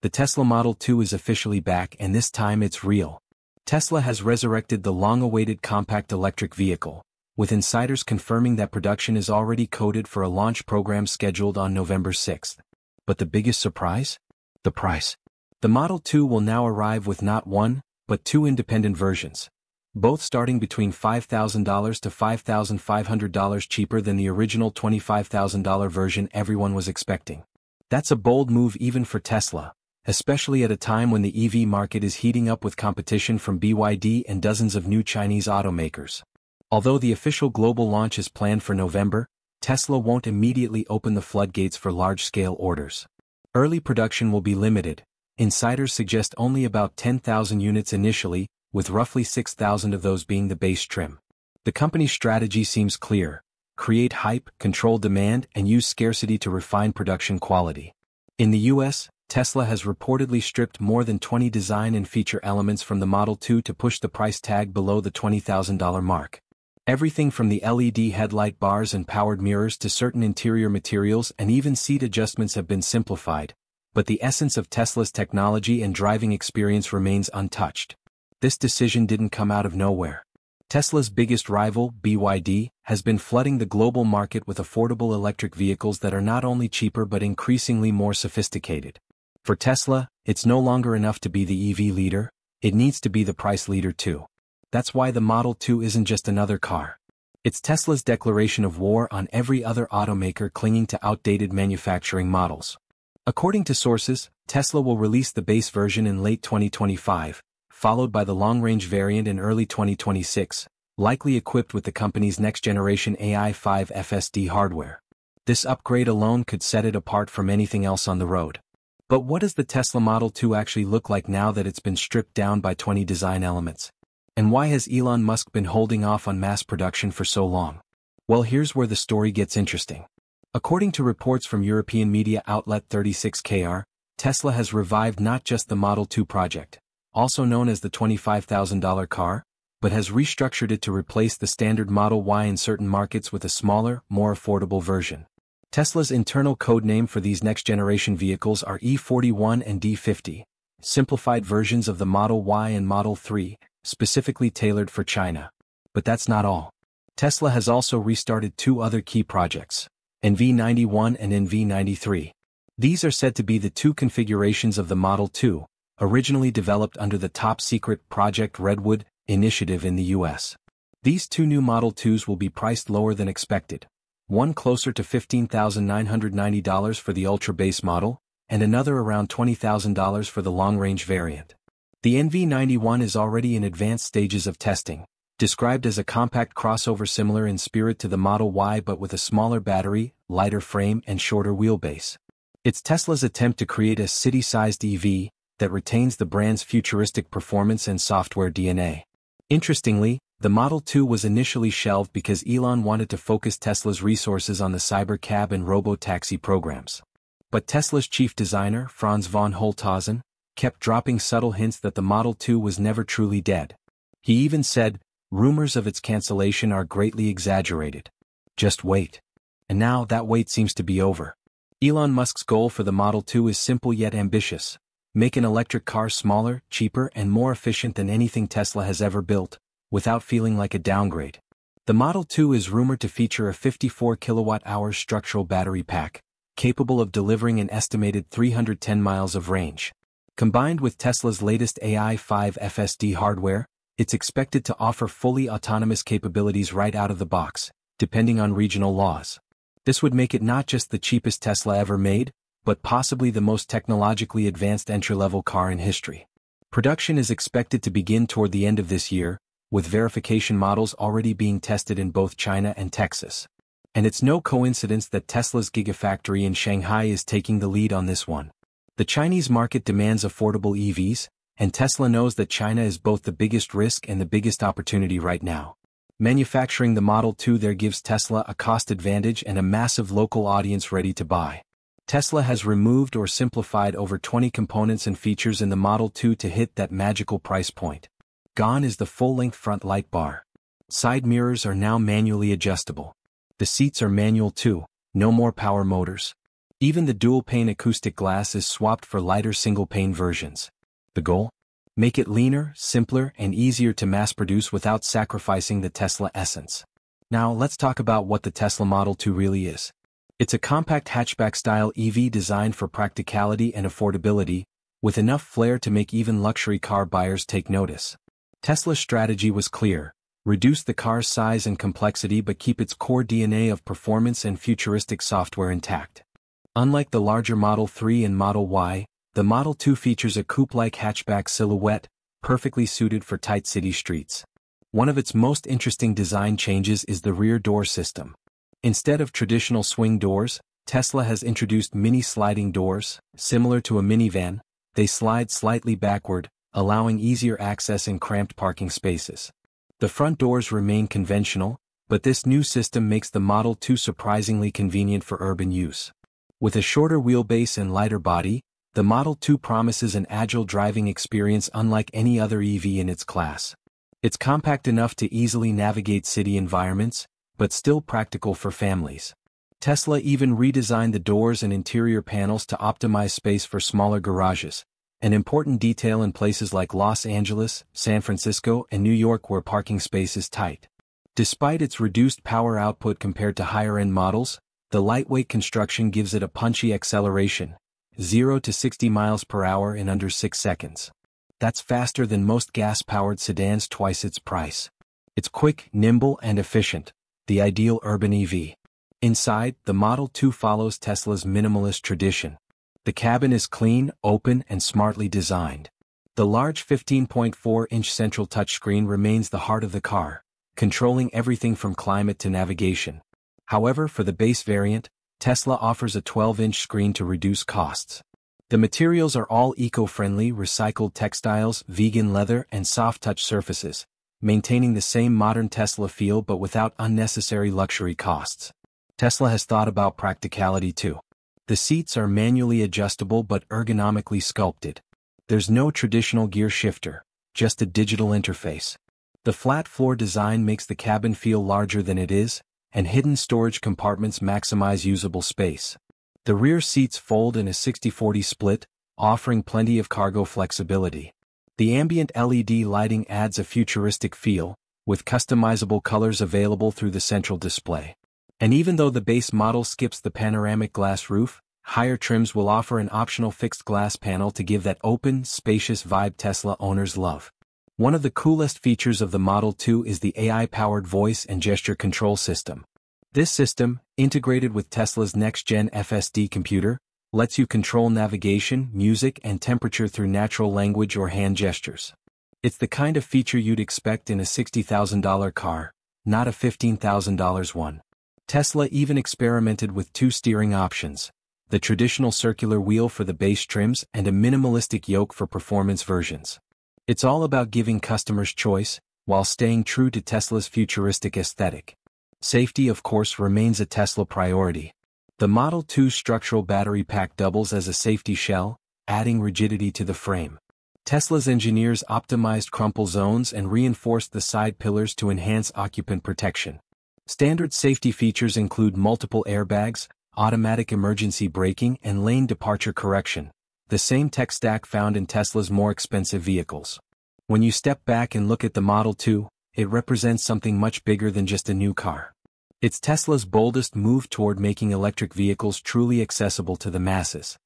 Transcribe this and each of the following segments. The Tesla Model 2 is officially back, and this time it's real. Tesla has resurrected the long-awaited compact electric vehicle, with insiders confirming that production is already coded for a launch program scheduled on November 6th. But the biggest surprise? The price. The Model 2 will now arrive with not one, but two independent versions, both starting between $5,000 to $5,500 cheaper than the original $25,000 version everyone was expecting. That's a bold move even for Tesla, especially at a time when the EV market is heating up with competition from BYD and dozens of new Chinese automakers. Although the official global launch is planned for November, Tesla won't immediately open the floodgates for large-scale orders. Early production will be limited. Insiders suggest only about 10,000 units initially, with roughly 6,000 of those being the base trim. The company's strategy seems clear: create hype, control demand, and use scarcity to refine production quality. In the US, Tesla has reportedly stripped more than 20 design and feature elements from the Model 2 to push the price tag below the $20,000 mark. Everything from the LED headlight bars and powered mirrors to certain interior materials and even seat adjustments have been simplified, but the essence of Tesla's technology and driving experience remains untouched. This decision didn't come out of nowhere. Tesla's biggest rival, BYD, has been flooding the global market with affordable electric vehicles that are not only cheaper but increasingly more sophisticated. For Tesla, it's no longer enough to be the EV leader, it needs to be the price leader too. That's why the Model 2 isn't just another car. It's Tesla's declaration of war on every other automaker clinging to outdated manufacturing models. According to sources, Tesla will release the base version in late 2025, followed by the long-range variant in early 2026, likely equipped with the company's next-generation AI5 FSD hardware. This upgrade alone could set it apart from anything else on the road. But what does the Tesla Model 2 actually look like now that it's been stripped down by 20 design elements? And why has Elon Musk been holding off on mass production for so long? Well, here's where the story gets interesting. According to reports from European media outlet 36KR, Tesla has revived not just the Model 2 project, also known as the $25,000 car, but has restructured it to replace the standard Model Y in certain markets with a smaller, more affordable version. Tesla's internal codename for these next-generation vehicles are E41 and D50, simplified versions of the Model Y and Model 3, specifically tailored for China. But that's not all. Tesla has also restarted two other key projects, NV91 and NV93. These are said to be the two configurations of the Model 2, originally developed under the top-secret Project Redwood initiative in the US. These two new Model 2s will be priced lower than expected, one closer to $15,990 for the ultra-base model, and another around $20,000 for the long-range variant. The NV91 is already in advanced stages of testing, described as a compact crossover similar in spirit to the Model Y but with a smaller battery, lighter frame, and shorter wheelbase. It's Tesla's attempt to create a city-sized EV that retains the brand's futuristic performance and software DNA. Interestingly, the Model 2 was initially shelved because Elon wanted to focus Tesla's resources on the cybercab and robo-taxi programs. But Tesla's chief designer, Franz von Holzhausen, kept dropping subtle hints that the Model 2 was never truly dead. He even said, "Rumors of its cancellation are greatly exaggerated. Just wait." And now that wait seems to be over. Elon Musk's goal for the Model 2 is simple yet ambitious: make an electric car smaller, cheaper, and more efficient than anything Tesla has ever built, without feeling like a downgrade. The Model 2 is rumored to feature a 54 kilowatt-hour structural battery pack, capable of delivering an estimated 310 miles of range. Combined with Tesla's latest AI5 FSD hardware, it's expected to offer fully autonomous capabilities right out of the box, depending on regional laws. This would make it not just the cheapest Tesla ever made, but possibly the most technologically advanced entry-level car in history. Production is expected to begin toward the end of this year, with verification models already being tested in both China and Texas. And it's no coincidence that Tesla's Gigafactory in Shanghai is taking the lead on this one. The Chinese market demands affordable EVs, and Tesla knows that China is both the biggest risk and the biggest opportunity right now. Manufacturing the Model 2 there gives Tesla a cost advantage and a massive local audience ready to buy. Tesla has removed or simplified over 20 components and features in the Model 2 to hit that magical price point. Gone is the full-length front light bar. Side mirrors are now manually adjustable. The seats are manual too, no more power motors. Even the dual-pane acoustic glass is swapped for lighter single-pane versions. The goal? Make it leaner, simpler, and easier to mass-produce without sacrificing the Tesla essence. Now let's talk about what the Tesla Model 2 really is. It's a compact hatchback-style EV designed for practicality and affordability, with enough flair to make even luxury car buyers take notice. Tesla's strategy was clear: reduce the car's size and complexity but keep its core DNA of performance and futuristic software intact. Unlike the larger Model 3 and Model Y, the Model 2 features a coupe-like hatchback silhouette, perfectly suited for tight city streets. One of its most interesting design changes is the rear door system. Instead of traditional swing doors, Tesla has introduced mini-sliding doors. Similar to a minivan, they slide slightly backward, allowing easier access in cramped parking spaces. The front doors remain conventional, but this new system makes the Model 2 surprisingly convenient for urban use. With a shorter wheelbase and lighter body, the Model 2 promises an agile driving experience unlike any other EV in its class. It's compact enough to easily navigate city environments, but still practical for families. Tesla even redesigned the doors and interior panels to optimize space for smaller garages, an important detail in places like Los Angeles, San Francisco, and New York where parking space is tight. Despite its reduced power output compared to higher-end models, the lightweight construction gives it a punchy acceleration, 0 to 60 miles per hour in under 6 seconds. That's faster than most gas-powered sedans twice its price. It's quick, nimble, and efficient, the ideal urban EV. Inside, the Model 2 follows Tesla's minimalist tradition. The cabin is clean, open, and smartly designed. The large 15.4-inch central touchscreen remains the heart of the car, controlling everything from climate to navigation. However, for the base variant, Tesla offers a 12-inch screen to reduce costs. The materials are all eco-friendly, recycled textiles, vegan leather, and soft-touch surfaces, maintaining the same modern Tesla feel but without unnecessary luxury costs. Tesla has thought about practicality too. The seats are manually adjustable but ergonomically sculpted. There's no traditional gear shifter, just a digital interface. The flat floor design makes the cabin feel larger than it is, and hidden storage compartments maximize usable space. The rear seats fold in a 60-40 split, offering plenty of cargo flexibility. The ambient LED lighting adds a futuristic feel, with customizable colors available through the central display. And even though the base model skips the panoramic glass roof, higher trims will offer an optional fixed glass panel to give that open, spacious vibe Tesla owners love. One of the coolest features of the Model 2 is the AI-powered voice and gesture control system. This system, integrated with Tesla's next-gen FSD computer, lets you control navigation, music, and temperature through natural language or hand gestures. It's the kind of feature you'd expect in a $60,000 car, not a $15,000 one. Tesla even experimented with 2 steering options: the traditional circular wheel for the base trims and a minimalistic yoke for performance versions. It's all about giving customers choice, while staying true to Tesla's futuristic aesthetic. Safety, of course, remains a Tesla priority. The Model 2's structural battery pack doubles as a safety shell, adding rigidity to the frame. Tesla's engineers optimized crumple zones and reinforced the side pillars to enhance occupant protection. Standard safety features include multiple airbags, automatic emergency braking, and lane departure correction, the same tech stack found in Tesla's more expensive vehicles. When you step back and look at the Model 2, it represents something much bigger than just a new car. It's Tesla's boldest move toward making electric vehicles truly accessible to the masses.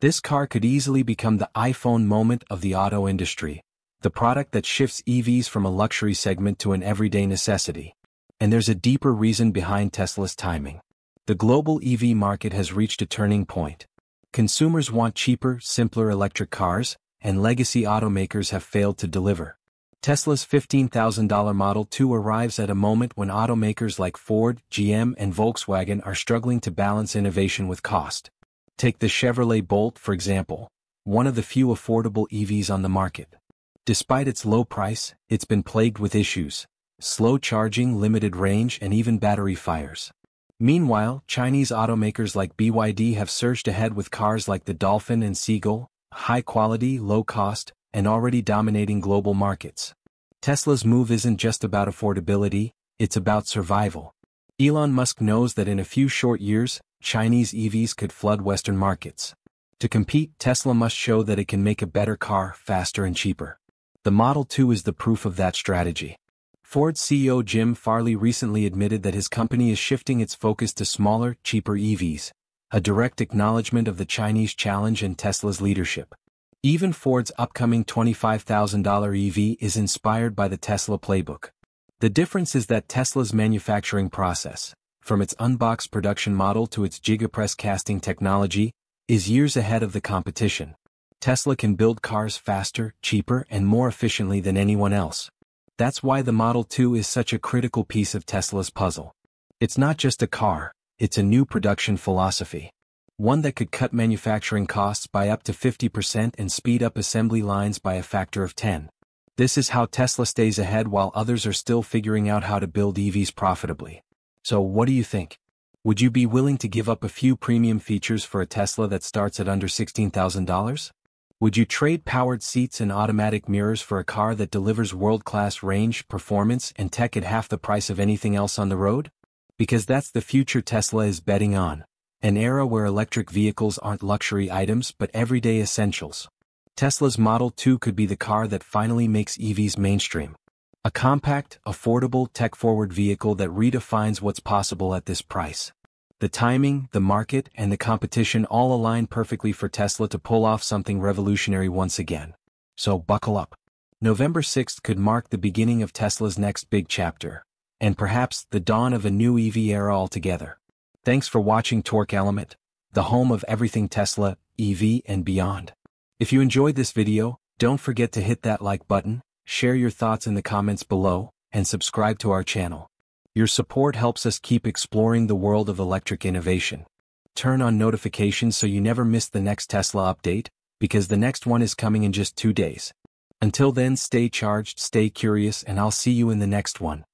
This car could easily become the iPhone moment of the auto industry, the product that shifts EVs from a luxury segment to an everyday necessity. And there's a deeper reason behind Tesla's timing. The global EV market has reached a turning point. Consumers want cheaper, simpler electric cars, and legacy automakers have failed to deliver. Tesla's $15,000 Model 2 arrives at a moment when automakers like Ford, GM, and Volkswagen are struggling to balance innovation with cost. Take the Chevrolet Bolt, for example, one of the few affordable EVs on the market. Despite its low price, it's been plagued with issues: slow charging, limited range, and even battery fires. Meanwhile, Chinese automakers like BYD have surged ahead with cars like the Dolphin and Seagull, high quality, low cost, and already dominating global markets. Tesla's move isn't just about affordability, it's about survival. Elon Musk knows that in a few short years, Chinese EVs could flood Western markets. To compete, Tesla must show that it can make a better car, faster and cheaper. The Model 2 is the proof of that strategy. Ford CEO Jim Farley recently admitted that his company is shifting its focus to smaller, cheaper EVs, a direct acknowledgement of the Chinese challenge and Tesla's leadership. Even Ford's upcoming $25,000 EV is inspired by the Tesla playbook. The difference is that Tesla's manufacturing process, from its unboxed production model to its Gigapress casting technology, is years ahead of the competition. Tesla can build cars faster, cheaper, and more efficiently than anyone else. That's why the Model 2 is such a critical piece of Tesla's puzzle. It's not just a car, it's a new production philosophy. One that could cut manufacturing costs by up to 50% and speed up assembly lines by a factor of 10. This is how Tesla stays ahead while others are still figuring out how to build EVs profitably. So what do you think? Would you be willing to give up a few premium features for a Tesla that starts at under $16,000? Would you trade powered seats and automatic mirrors for a car that delivers world-class range, performance, and tech at half the price of anything else on the road? Because that's the future Tesla is betting on, an era where electric vehicles aren't luxury items but everyday essentials. Tesla's Model 2 could be the car that finally makes EVs mainstream. A compact, affordable, tech-forward vehicle that redefines what's possible at this price. The timing, the market, and the competition all align perfectly for Tesla to pull off something revolutionary once again. So buckle up. November 6th could mark the beginning of Tesla's next big chapter, and perhaps the dawn of a new EV era altogether. Thanks for watching Torque Element, the home of everything Tesla, EV, and beyond. If you enjoyed this video, don't forget to hit that like button, share your thoughts in the comments below, and subscribe to our channel. Your support helps us keep exploring the world of electric innovation. Turn on notifications so you never miss the next Tesla update, because the next one is coming in just 2 days. Until then, stay charged, stay curious, and I'll see you in the next one.